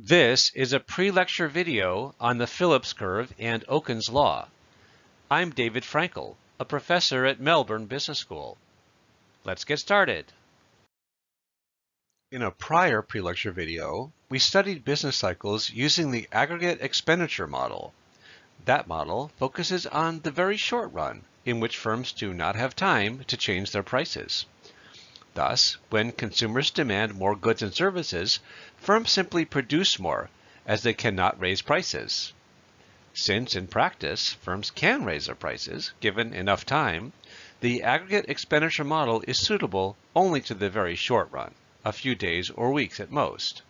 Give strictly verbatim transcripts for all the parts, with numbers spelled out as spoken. This is a pre-lecture video on the Phillips Curve and Okun's Law. I'm David Frankel, a professor at Melbourne Business School. Let's get started. In a prior pre-lecture video, we studied business cycles using the aggregate expenditure model. That model focuses on the very short run, in which firms do not have time to change their prices. Thus, when consumers demand more goods and services, firms simply produce more, as they cannot raise prices. Since in practice, firms can raise their prices, given enough time, the aggregate expenditure model is suitable only to the very short run, a few days or weeks at most.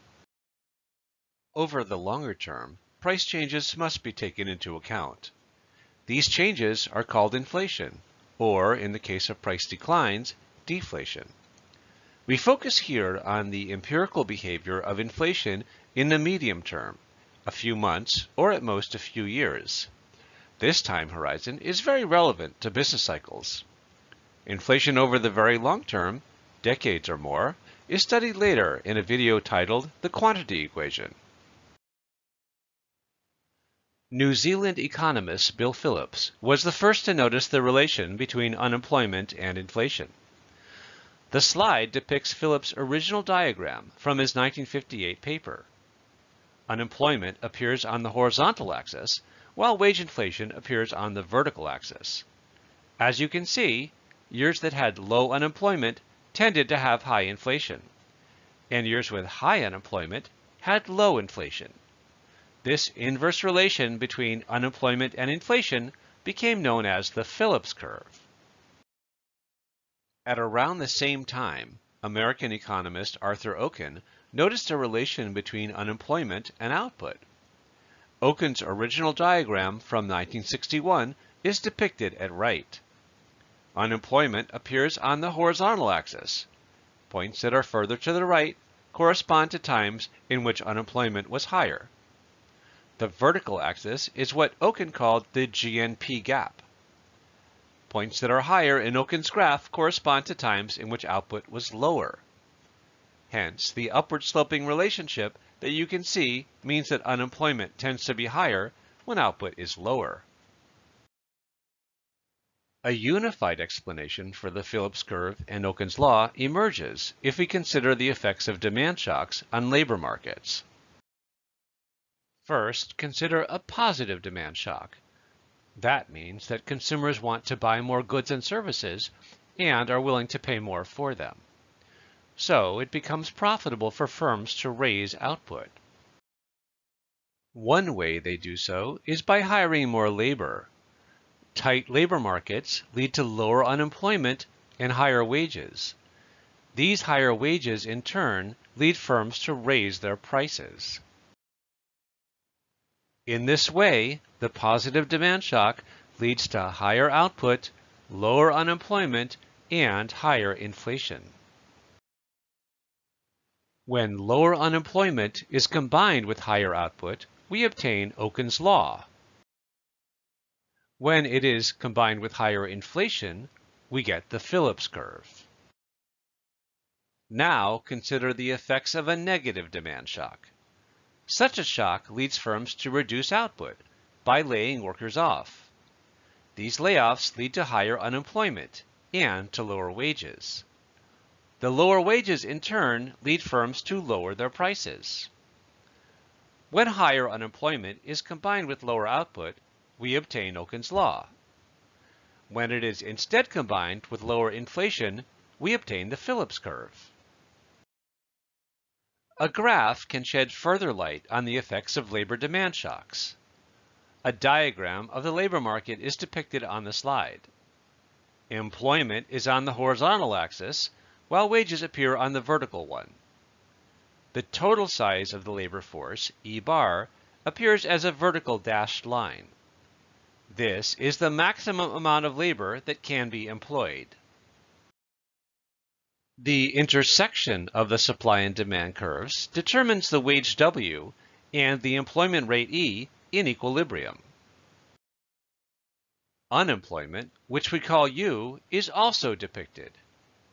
Over the longer term, price changes must be taken into account. These changes are called inflation, or in the case of price declines, deflation. We focus here on the empirical behavior of inflation in the medium term, a few months or at most a few years. This time horizon is very relevant to business cycles. Inflation over the very long term, decades or more, is studied later in a video titled The Quantity Equation. New Zealand economist Bill Phillips was the first to notice the relation between unemployment and inflation. The slide depicts Phillips' original diagram from his nineteen fifty-eight paper. Unemployment appears on the horizontal axis, while wage inflation appears on the vertical axis. As you can see, years that had low unemployment tended to have high inflation, and years with high unemployment had low inflation. This inverse relation between unemployment and inflation became known as the Phillips curve. At around the same time, American economist Arthur Okun noticed a relation between unemployment and output. Okun's original diagram from nineteen sixty-one is depicted at right. Unemployment appears on the horizontal axis. Points that are further to the right correspond to times in which unemployment was higher. The vertical axis is what Okun called the G N P gap. Points that are higher in Okun's graph correspond to times in which output was lower. Hence, the upward-sloping relationship that you can see means that unemployment tends to be higher when output is lower. A unified explanation for the Phillips curve and Okun's law emerges if we consider the effects of demand shocks on labor markets. First, consider a positive demand shock. That means that consumers want to buy more goods and services and are willing to pay more for them. So it becomes profitable for firms to raise output. One way they do so is by hiring more labor. Tight labor markets lead to lower unemployment and higher wages. These higher wages in turn lead firms to raise their prices. In this way, the positive demand shock leads to higher output, lower unemployment, and higher inflation. When lower unemployment is combined with higher output, we obtain Okun's law. When it is combined with higher inflation, we get the Phillips curve. Now consider the effects of a negative demand shock. Such a shock leads firms to reduce output by laying workers off. These layoffs lead to higher unemployment and to lower wages. The lower wages in turn lead firms to lower their prices. When higher unemployment is combined with lower output, we obtain Okun's law. When it is instead combined with lower inflation, we obtain the Phillips curve. A graph can shed further light on the effects of labor demand shocks. A diagram of the labor market is depicted on the slide. Employment is on the horizontal axis, while wages appear on the vertical one. The total size of the labor force, E bar, appears as a vertical dashed line. This is the maximum amount of labor that can be employed. The intersection of the supply and demand curves determines the wage W and the employment rate E in equilibrium. Unemployment, which we call U, is also depicted.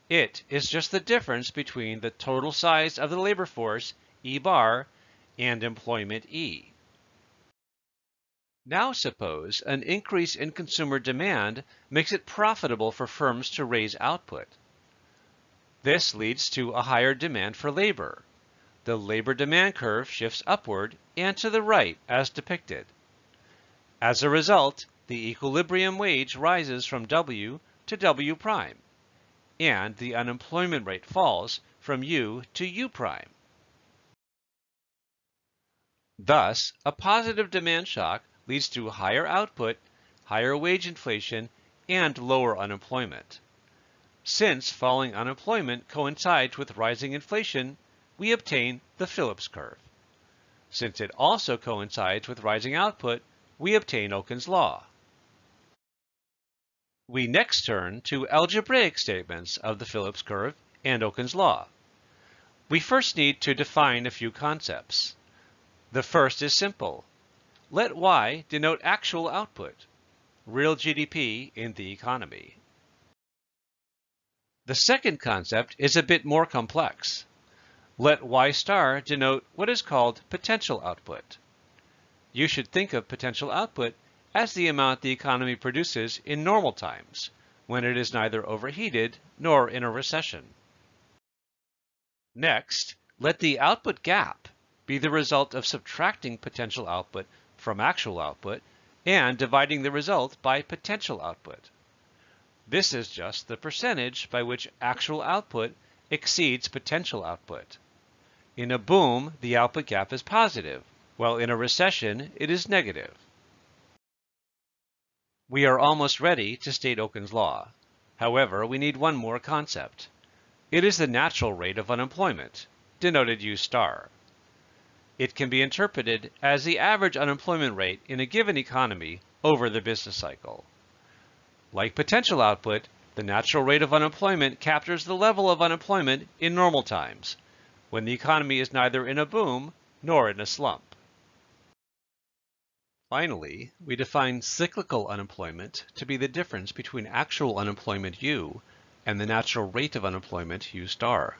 It is just the difference between the total size of the labor force, E bar, and employment E. Now suppose an increase in consumer demand makes it profitable for firms to raise output. This leads to a higher demand for labor. The labor demand curve shifts upward and to the right as depicted. As a result, the equilibrium wage rises from W to W prime, and the unemployment rate falls from U to U prime. Thus, a positive demand shock leads to higher output, higher wage inflation, and lower unemployment. Since falling unemployment coincides with rising inflation, we obtain the Phillips curve. Since it also coincides with rising output, we obtain Okun's law. We next turn to algebraic statements of the Phillips curve and Okun's law. We first need to define a few concepts. The first is simple. Let Y denote actual output, real G D P in the economy. The second concept is a bit more complex. Let Y star denote what is called potential output. You should think of potential output as the amount the economy produces in normal times, when it is neither overheated nor in a recession. Next, let the output gap be the result of subtracting potential output from actual output and dividing the result by potential output. This is just the percentage by which actual output exceeds potential output. In a boom, the output gap is positive, while in a recession, it is negative. We are almost ready to state Okun's law. However, we need one more concept. It is the natural rate of unemployment, denoted U star. It can be interpreted as the average unemployment rate in a given economy over the business cycle. Like potential output, the natural rate of unemployment captures the level of unemployment in normal times, when the economy is neither in a boom nor in a slump. Finally, we define cyclical unemployment to be the difference between actual unemployment U and the natural rate of unemployment U star.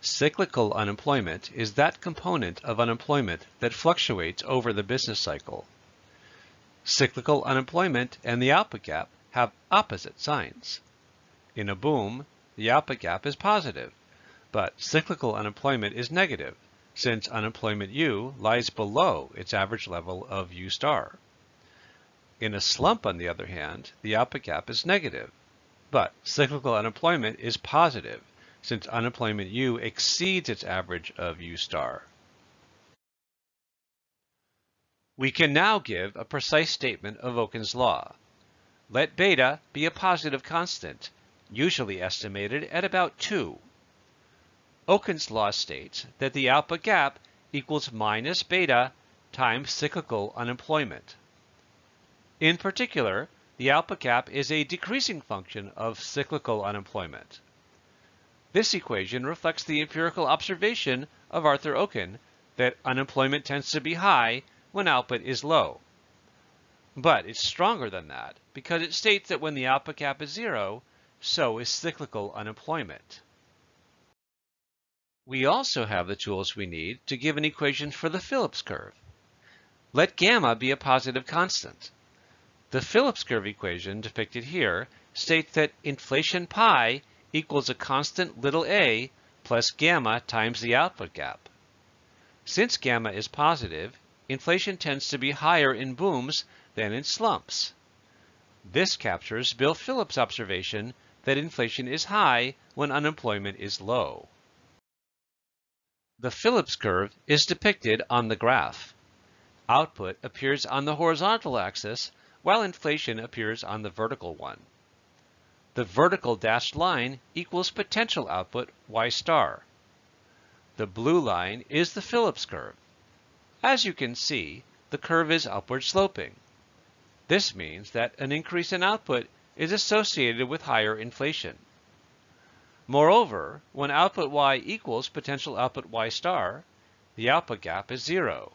Cyclical unemployment is that component of unemployment that fluctuates over the business cycle. Cyclical unemployment and the output gap have opposite signs. In a boom, the output gap is positive, but cyclical unemployment is negative, since unemployment U lies below its average level of U star. In a slump, on the other hand, the output gap is negative, but cyclical unemployment is positive, since unemployment U exceeds its average of U star. We can now give a precise statement of Okun's law. Let beta be a positive constant, usually estimated at about two. Okun's law states that the output gap equals minus beta times cyclical unemployment. In particular, the output gap is a decreasing function of cyclical unemployment. This equation reflects the empirical observation of Arthur Okun that unemployment tends to be high when output is low. But it's stronger than that because it states that when the output gap is zero, so is cyclical unemployment. We also have the tools we need to give an equation for the Phillips curve. Let gamma be a positive constant. The Phillips curve equation depicted here states that inflation pi equals a constant little a plus gamma times the output gap. Since gamma is positive, inflation tends to be higher in booms than in slumps. This captures Bill Phillips' observation that inflation is high when unemployment is low. The Phillips curve is depicted on the graph. Output appears on the horizontal axis, while inflation appears on the vertical one. The vertical dashed line equals potential output Y star. The blue line is the Phillips curve. As you can see, the curve is upward sloping. This means that an increase in output is associated with higher inflation. Moreover, when output Y equals potential output Y star, the output gap is zero,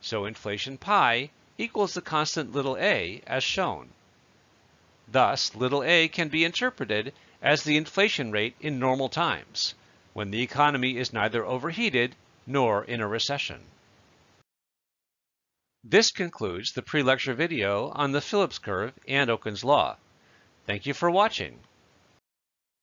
so inflation pi equals the constant little a as shown. Thus, little a can be interpreted as the inflation rate in normal times, when the economy is neither overheated nor in a recession. This concludes the pre-lecture video on the Phillips curve and Okun's law. Thank you for watching.